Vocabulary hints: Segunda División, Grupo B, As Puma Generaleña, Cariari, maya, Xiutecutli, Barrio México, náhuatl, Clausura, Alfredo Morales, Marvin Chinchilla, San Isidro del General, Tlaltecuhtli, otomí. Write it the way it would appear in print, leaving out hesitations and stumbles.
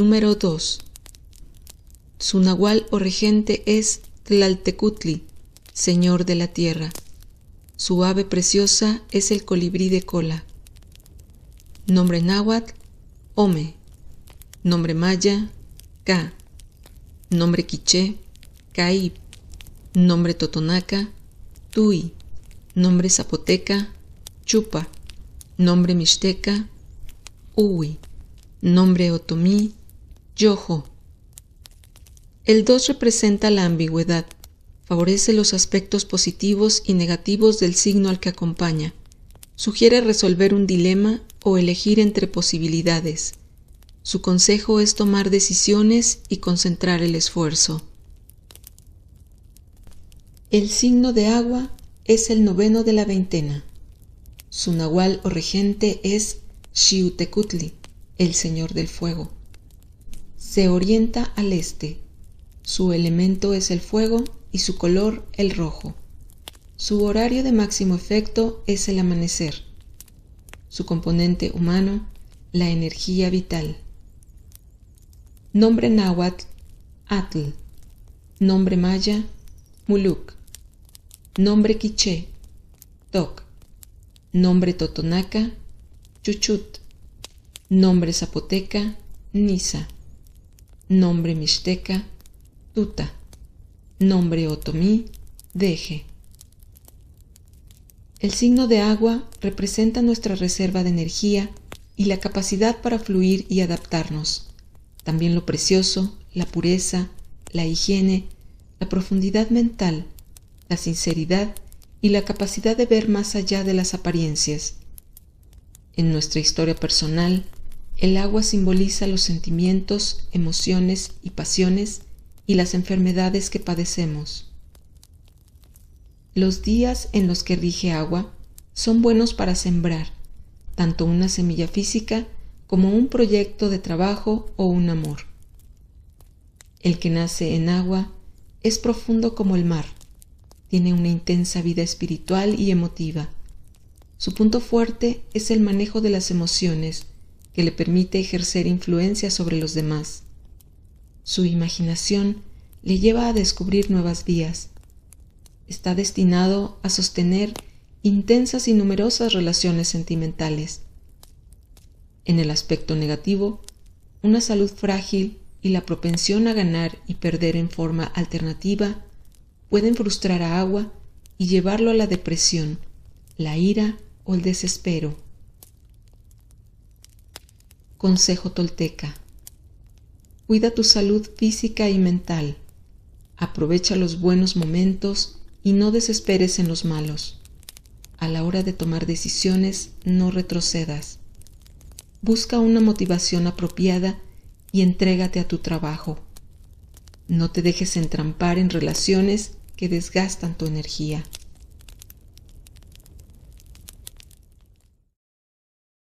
Número 2. Su nahual o regente es Tlaltecuhtli, señor de la tierra. Su ave preciosa es el colibrí de cola. Nombre náhuatl, Ome. Nombre maya, Ka. Nombre quiché, Caib. Nombre totonaca, Tui. Nombre zapoteca, Chupa. Nombre mixteca, Uwi. Nombre otomí, Yojo. El 2 representa la ambigüedad. Favorece los aspectos positivos y negativos del signo al que acompaña. Sugiere resolver un dilema o elegir entre posibilidades. Su consejo es tomar decisiones y concentrar el esfuerzo. El signo de agua es el 9 de la veintena. Su nahual o regente es Xiutecutli, el señor del fuego. Se orienta al este. Su elemento es el fuego y su color el rojo. Su horario de máximo efecto es el amanecer. Su componente humano, la energía vital. Nombre náhuatl, Atl. Nombre maya, Muluk. Nombre quiché, Toc. Nombre totonaca, Chuchut. Nombre zapoteca, Nisa. Nombre mixteca, Tuta. Nombre otomí, Deje. El signo de agua representa nuestra reserva de energía y la capacidad para fluir y adaptarnos. También lo precioso, la pureza, la higiene, la profundidad mental, la sinceridad y la capacidad de ver más allá de las apariencias. En nuestra historia personal, el agua simboliza los sentimientos, emociones y pasiones y las enfermedades que padecemos. Los días en los que rige agua son buenos para sembrar, tanto una semilla física como un proyecto de trabajo o un amor. El que nace en agua es profundo como el mar. Tiene una intensa vida espiritual y emotiva. Su punto fuerte es el manejo de las emociones, que le permite ejercer influencia sobre los demás. Su imaginación le lleva a descubrir nuevas vías. Está destinado a sostener intensas y numerosas relaciones sentimentales. En el aspecto negativo, una salud frágil y la propensión a ganar y perder en forma alternativa pueden frustrar a agua y llevarlo a la depresión, la ira o el desespero. Consejo tolteca. Cuida tu salud física y mental. Aprovecha los buenos momentos y no desesperes en los malos. A la hora de tomar decisiones, no retrocedas. Busca una motivación apropiada y entrégate a tu trabajo. No te dejes entrampar en relaciones que desgastan tu energía.